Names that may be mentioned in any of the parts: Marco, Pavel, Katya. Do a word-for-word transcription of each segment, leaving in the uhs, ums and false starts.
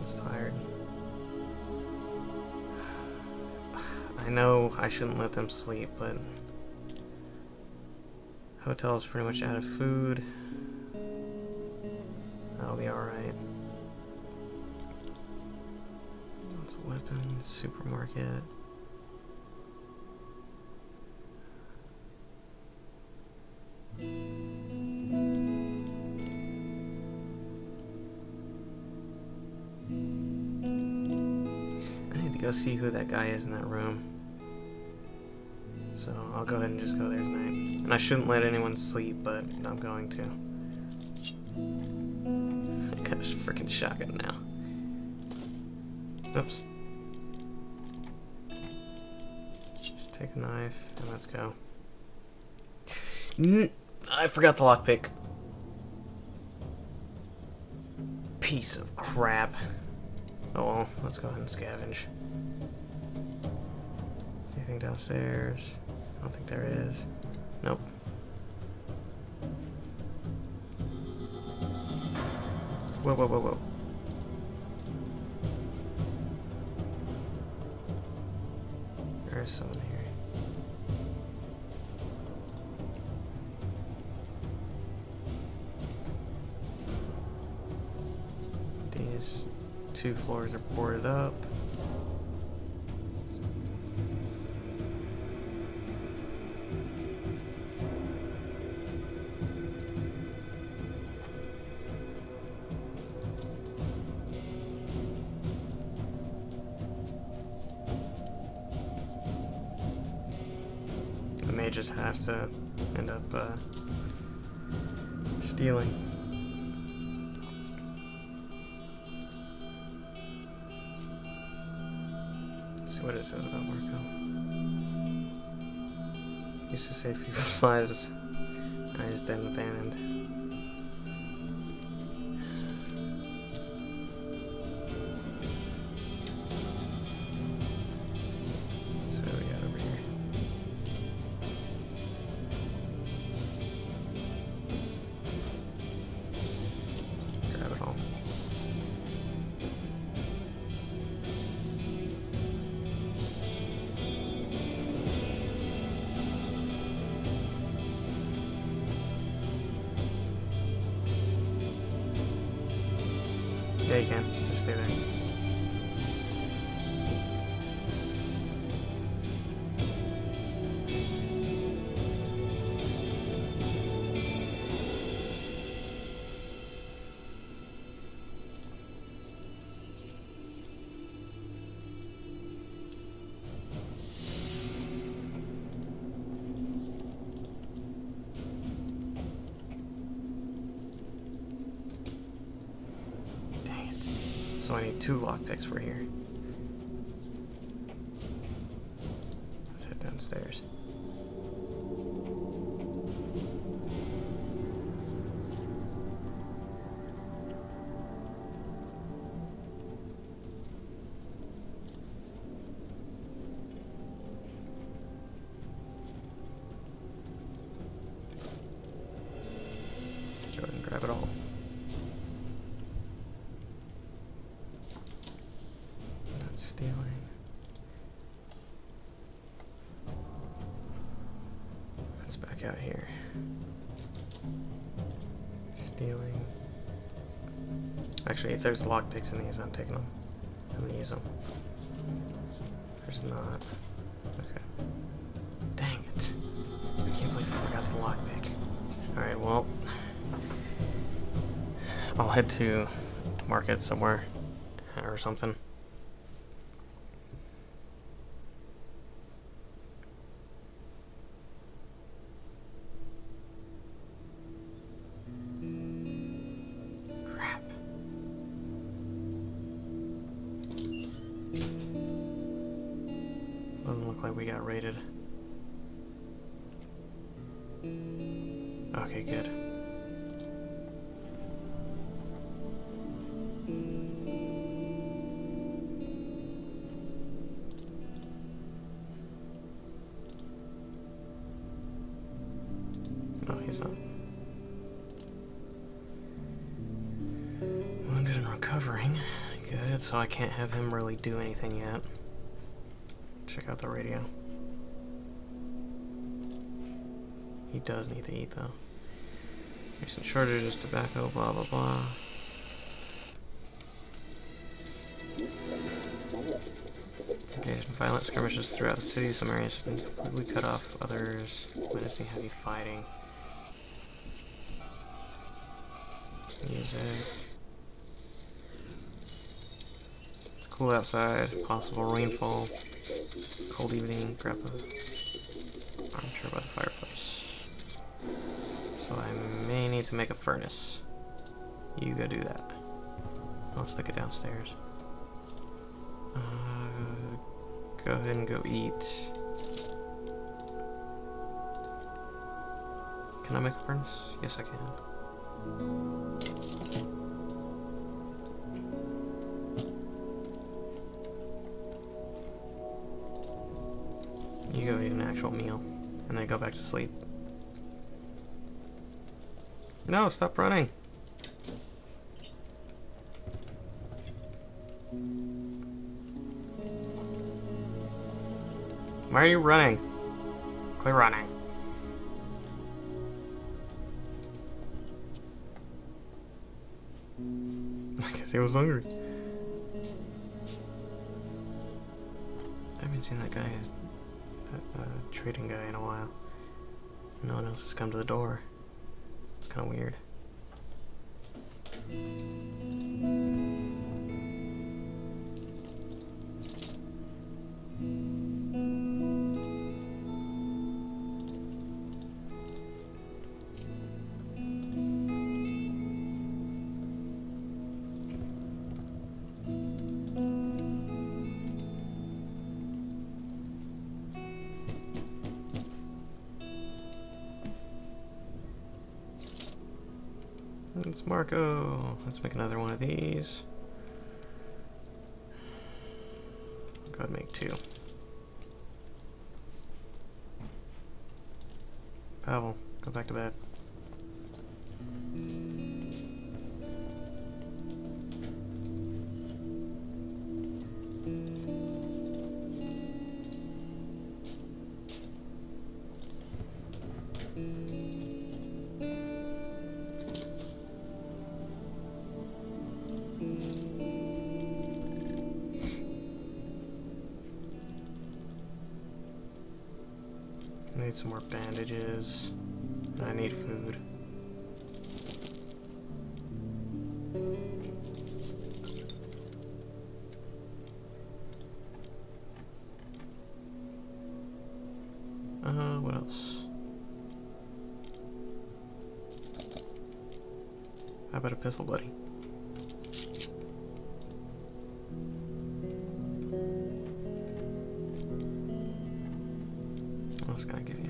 Everyone's tired. I know I shouldn't let them sleep, but hotel's pretty much out of food. That'll be alright. Lots of weapons, supermarket. Go see who that guy is in that room. So I'll go ahead and just go there tonight. And I shouldn't let anyone sleep, but I'm going to. I got a freaking shotgun now. Oops. Just take a knife and let's go. N- I forgot the lockpick. Piece of crap. Oh well, let's go ahead and scavenge. Anything downstairs? I don't think there is. Nope. Whoa, whoa, whoa, whoa. There is someone here. These two floors are boarded up. I may just have to end up uh, stealing. See what it says about Marco. He used to save people's lives. Now he's dead and abandoned. So what do we got over here? Grab it all. Yeah, you can. Just stay there. So I need two lockpicks for here. Let's head downstairs. Go ahead and grab it all. Stealing. Let's back out here. Stealing. Actually, if there's lockpicks in these, I'm taking them. I'm gonna use them. There's not. Okay. Dang it. I can't believe I forgot the lockpick. Alright, well. I'll head to the market somewhere or something. Doesn't look like we got raided. Okay, good. Oh, he's not. Wounded and recovering. good, so I can't have him really do anything yet. Check out the radio. He does need to eat, though. Recent shortage is tobacco, blah, blah, blah. There's been violent skirmishes throughout the city. Some areas have been completely cut off. Others witnessing heavy fighting. Music. It's cool outside. Possible rainfall. Cold evening. Grab a armchair by the fireplace. So I may need to make a furnace. You go do that. I'll stick it downstairs. Uh, go ahead and go eat. Can I make a furnace? Yes, I can. You go eat an actual meal, and then go back to sleep. No, stop running! Why are you running? Quit running. I guess he was hungry. I haven't seen that guy, that uh, trading guy in a while. No one else has come to the door. It's kind of weird. It's Marco. Let's make another one of these. Go ahead and make two. Pavel, go back to bed. I need some more bandages, and I need food. Uh, what else? How about a pistol, buddy? What can I give you?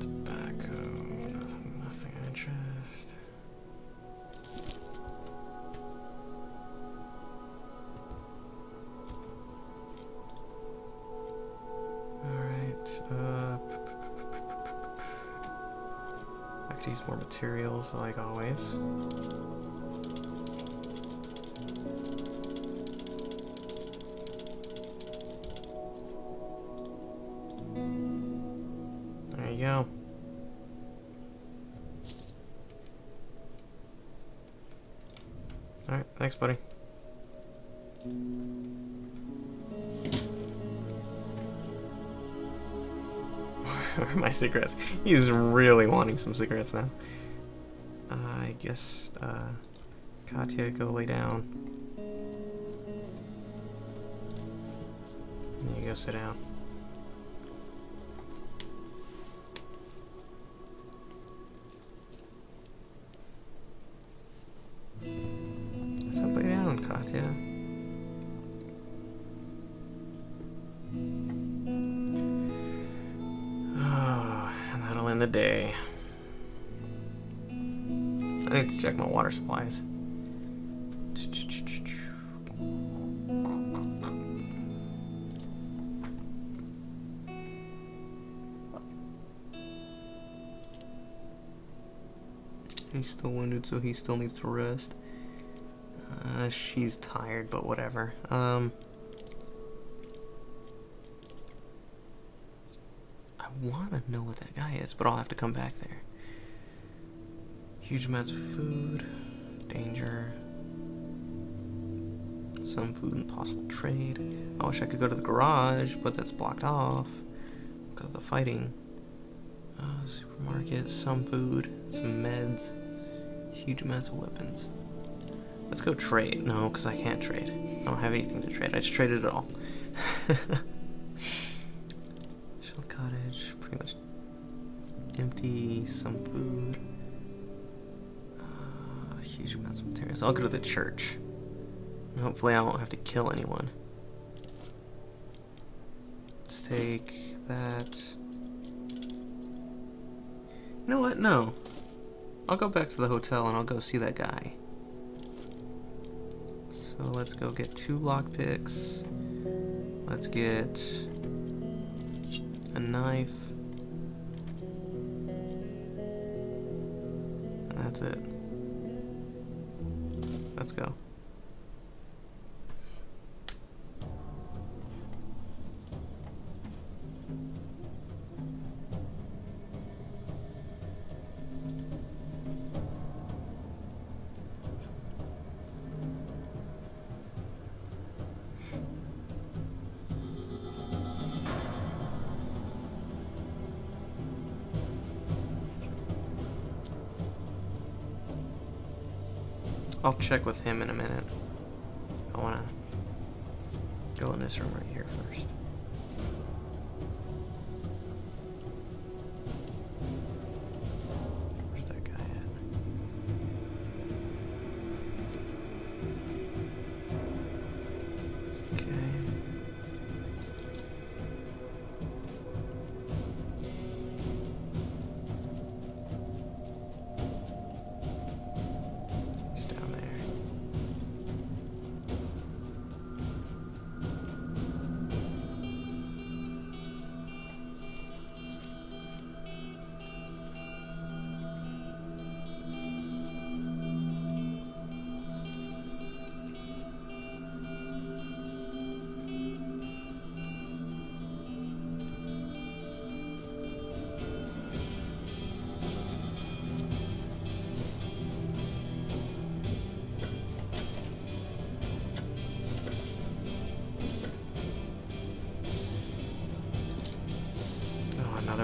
Tobacco, nothing, nothing of interest. Alright, uh I could use more materials, like always. There you go. Alright, thanks, buddy. Where are my cigarettes? He's really wanting some cigarettes now. Uh, I guess, uh, Katya, go lay down. And you go sit down. I said lay down, Katya. The day. I need to check my water supplies. He's still wounded, so he still needs to rest. Uh, she's tired, but whatever. Um, I want to know what that guy is, but I'll have to come back there. Huge amounts of food, danger, some food and possible trade. I wish I could go to the garage, but that's blocked off because of the fighting. Uh, supermarket, some food, some meds, huge amounts of weapons. Let's go trade. No, because I can't trade. I don't have anything to trade. I just traded it all. Shield cottage, pretty much empty, some food, uh, huge amounts of materials. I'll go to the church. And hopefully I won't have to kill anyone. Let's take that. You know what? No. I'll go back to the hotel and I'll go see that guy. So let's go get two lockpicks. Let's get a knife. And that's it. Let's go. I'll check with him in a minute. I wanna go in this room right here first. Where's that guy at? Okay.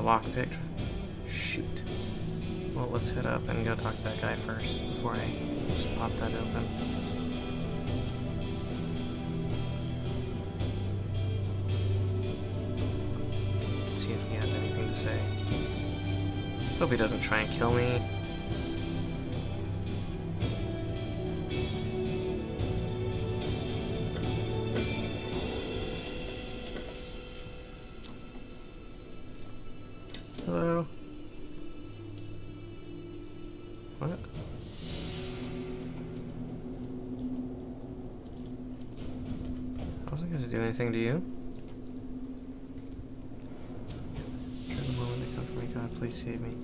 Lockpick. Shoot. Well, let's head up and go talk to that guy first before I just pop that open. Let's see if he has anything to say. Hope he doesn't try and kill me. Hello? What? I wasn't going to do anything to you. During the moment they come for me, God, please save me.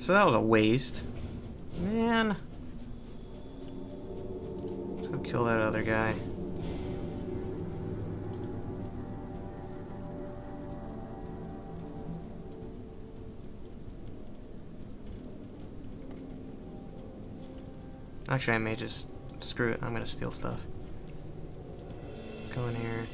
So that was a waste. Man. Let's go kill that other guy. Actually, I may just screw it. I'm gonna steal stuff. Let's go in here.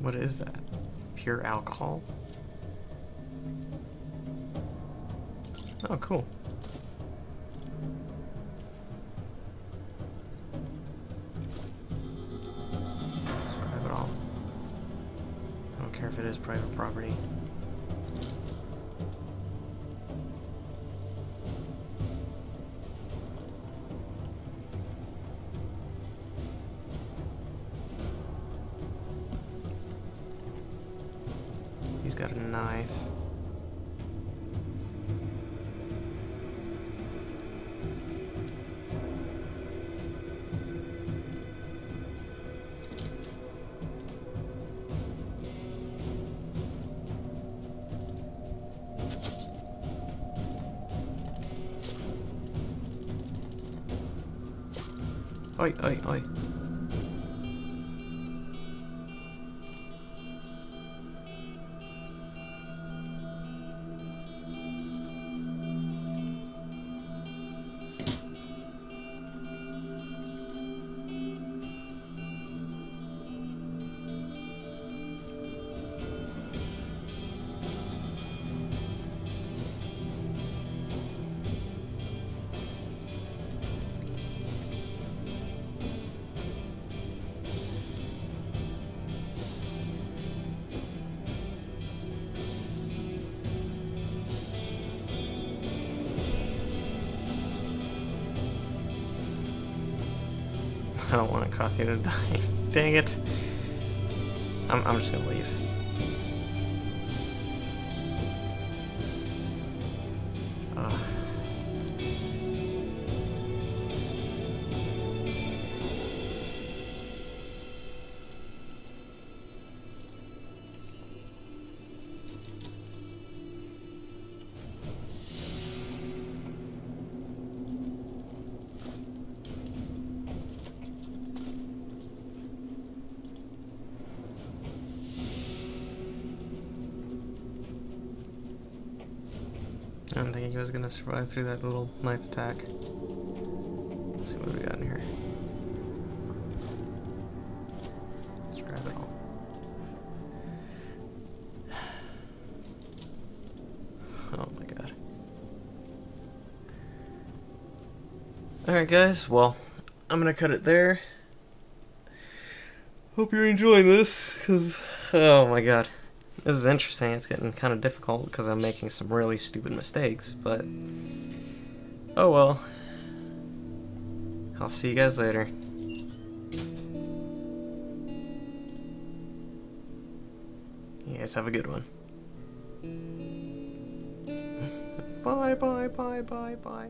What is that? Pure alcohol? Oh, cool. If it is private property. He's got a knife. Oi, oi, oi. I don't want Katya to die. Dang it. I'm, I'm just gonna leave. Ugh. I don't think he was gonna survive through that little knife attack. Let's see what we got in here. Let's grab it all. Oh my god. Alright guys, well, I'm gonna cut it there. Hope you're enjoying this, because, oh my god. This is interesting. It's getting kind of difficult because I'm making some really stupid mistakes, but oh well. I'll see you guys later. You guys have a good one. Bye, bye, bye, bye, bye.